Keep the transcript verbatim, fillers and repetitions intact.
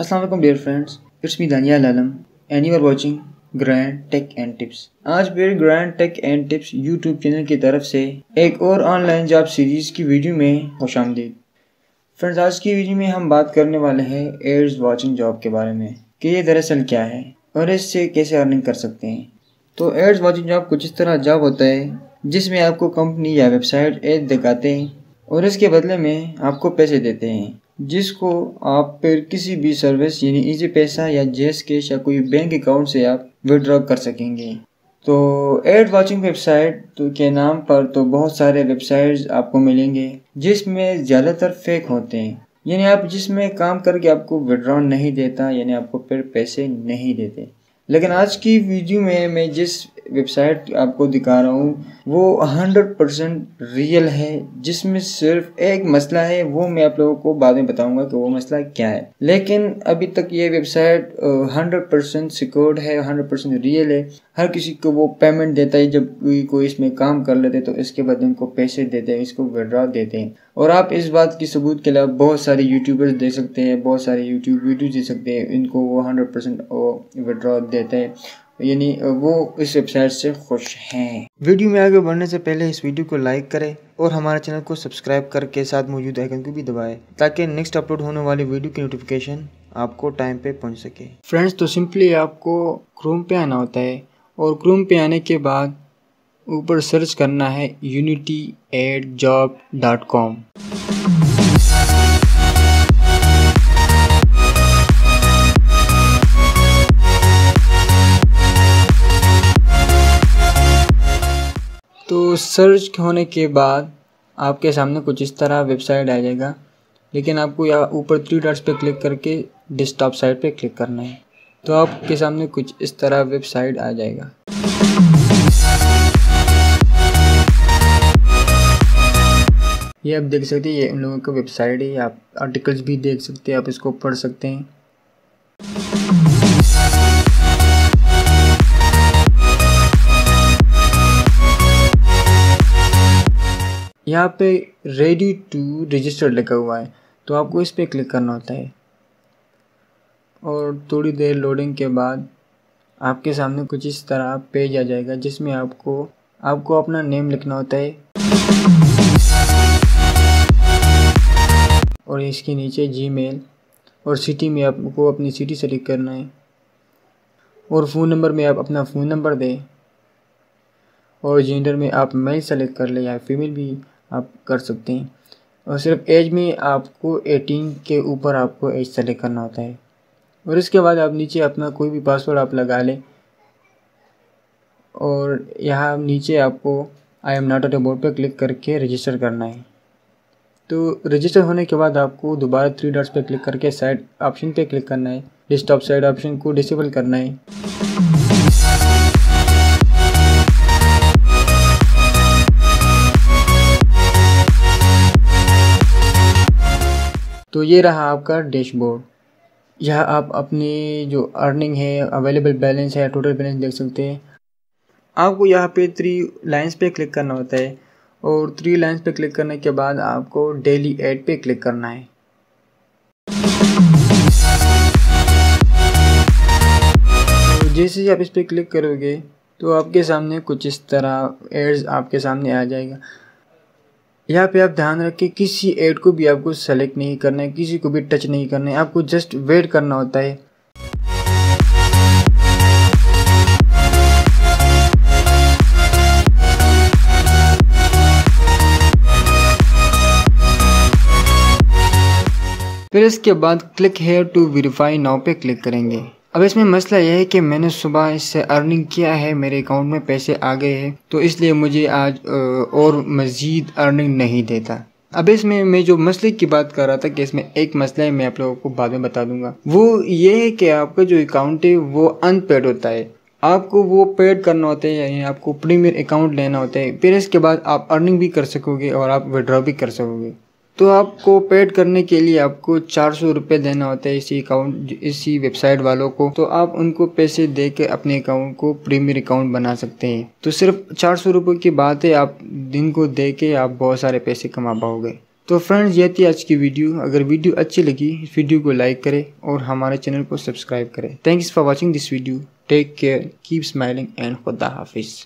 अस्सलाम वालेकुम dear friends, it's me Daniyal Alam and you are watching grand take and tips. आज मेरे grand take and tips YouTube channel की तरफ से एक और ऑनलाइन जॉब सीरीज़ की वीडियो में खुशामदीद। फ्रेंड्स, आज की वीडियो में हम बात करने वाले हैं एड्स वाचिंग जॉब के बारे में कि ये दरअसल क्या है और इससे कैसे अर्निंग कर सकते हैं। तो एड्स वाचिंग जॉब कुछ इस तरह जॉब होता है जिसमें आपको कंपनी या वेबसाइट एड दिखाते हैं और इसके बदले में आपको पैसे देते हैं, जिसको आप फिर किसी भी सर्विस यानी इजी पैसा या जेस कैश या कोई बैंक अकाउंट से आप विड्रॉ कर सकेंगे। तो एड वाचिंग वेबसाइट तो के नाम पर तो बहुत सारे वेबसाइट्स आपको मिलेंगे जिसमें ज़्यादातर फेक होते हैं, यानी आप जिसमें काम करके आपको विड्रॉ नहीं देता, यानी आपको फिर पैसे नहीं देते। लेकिन आज की वीडियो में मैं जिस वेबसाइट आपको दिखा रहा हूँ वो हंड्रेड परसेंट रियल है, जिसमें सिर्फ एक मसला है, वो मैं आप लोगों को बाद में बताऊंगा कि वो मसला क्या है। लेकिन अभी तक ये वेबसाइट हंड्रेड परसेंट सिक्योर्ड है, हंड्रेड परसेंट रियल है। हर किसी को वो पेमेंट देता है, जब कोई कोई इसमें काम कर लेते तो इसके बदले उनको पैसे देते हैं, इसको विड्रॉ देते हैं। और आप इस बात की सबूत के लिए बहुत सारे यूट्यूबर्स देख सकते हैं, बहुत सारे यूट्यूब वीडियोज देख सकते हैं, इनको वो हंड्रेड परसेंट विड्रॉ देते हैं, यानी वो इस वेबसाइट से खुश हैं। वीडियो में आगे बढ़ने से पहले इस वीडियो को लाइक करें और हमारे चैनल को सब्सक्राइब करके साथ मौजूद आइकन को भी दबाएं ताकि नेक्स्ट अपलोड होने वाली वीडियो की नोटिफिकेशन आपको टाइम पे पहुंच सके। फ्रेंड्स, तो सिंपली आपको क्रोम पे आना होता है और क्रोम पे आने के बाद ऊपर सर्च करना है unity ad job dot com. तो सर्च होने के बाद आपके सामने कुछ इस तरह वेबसाइट आ जाएगा, लेकिन आपको यहाँ ऊपर थ्री डॉट्स पे क्लिक करके डेस्कटॉप साइट पे क्लिक करना है। तो आपके सामने कुछ इस तरह वेबसाइट आ जाएगा। ये आप देख सकते हैं, ये उन लोगों की वेबसाइट है। आप आर्टिकल्स भी देख सकते हैं, आप इसको पढ़ सकते हैं। यहाँ पे रेडी टू रजिस्टर लिखा हुआ है, तो आपको इस पर क्लिक करना होता है और थोड़ी देर लोडिंग के बाद आपके सामने कुछ इस तरह पेज आ जाएगा जिसमें आपको आपको अपना नेम लिखना होता है और इसके नीचे जीमेल और सिटी में आपको अपनी सिटी सेलेक्ट करना है और फ़ोन नंबर में आप अपना फ़ोन नंबर दें और जेंडर में आप मेल सेलेक्ट कर लें या फीमेल भी आप कर सकते हैं और सिर्फ एज में आपको एटीन के ऊपर आपको एज सेलेक्ट करना होता है और इसके बाद आप नीचे अपना कोई भी पासवर्ड आप लगा लें और यहाँ नीचे आपको I am not a robot पर क्लिक करके रजिस्टर करना है। तो रजिस्टर होने के बाद आपको दोबारा थ्री डॉट्स पर क्लिक करके साइड ऑप्शन पर क्लिक करना है, डेस्कटॉप साइड ऑप्शन को डिसेबल करना है। तो ये रहा आपका डैशबोर्ड। यह आप अपने जो अर्निंग है, अवेलेबल बैलेंस है, टोटल बैलेंस देख सकते हैं। आपको यहाँ पे थ्री लाइंस पे क्लिक करना होता है और थ्री लाइंस पे क्लिक करने के बाद आपको डेली ऐड पे क्लिक करना है। तो जैसे ही आप इस पर क्लिक करोगे तो आपके सामने कुछ इस तरह एड्स आपके सामने आ जाएगा। यहाँ पे आप ध्यान रखें, किसी ऐड को भी आपको सेलेक्ट नहीं करना है, किसी को भी टच नहीं करना है, आपको जस्ट वेट करना होता है। फिर इसके बाद click here to verify now पे क्लिक करेंगे। अब इसमें मसला यह है कि मैंने सुबह इससे अर्निंग किया है, मेरे अकाउंट में पैसे आ गए हैं, तो इसलिए मुझे आज और मज़ीद अर्निंग नहीं देता। अब इसमें मैं जो मसले की बात कर रहा था कि इसमें एक मसला है, मैं आप लोगों को बाद में बता दूंगा। वो ये है कि आपका जो अकाउंट है वो अनपेड होता है, आपको वो पेड करना होता है, यानी आपको प्रीमियर अकाउंट लेना होता है। फिर इसके बाद आप अर्निंग भी कर सकोगे और आप विड्रॉ भी कर सकोगे। तो आपको पेड करने के लिए आपको चार सौ रुपये देना होता है इसी अकाउंट इसी वेबसाइट वालों को, तो आप उनको पैसे दे के अपने अकाउंट को प्रीमियर अकाउंट बना सकते हैं। तो सिर्फ चार सौ रुपये की बात है, आप दिन को दे के आप बहुत सारे पैसे कमा पाओगे। तो फ्रेंड्स ये थी आज की वीडियो। अगर वीडियो अच्छी लगी इस वीडियो को लाइक करें और हमारे चैनल को सब्सक्राइब करें। Thanks for watching this video. Take care, keep smiling and खुदा हाफिज़।